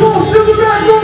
Come on, Silverback Open!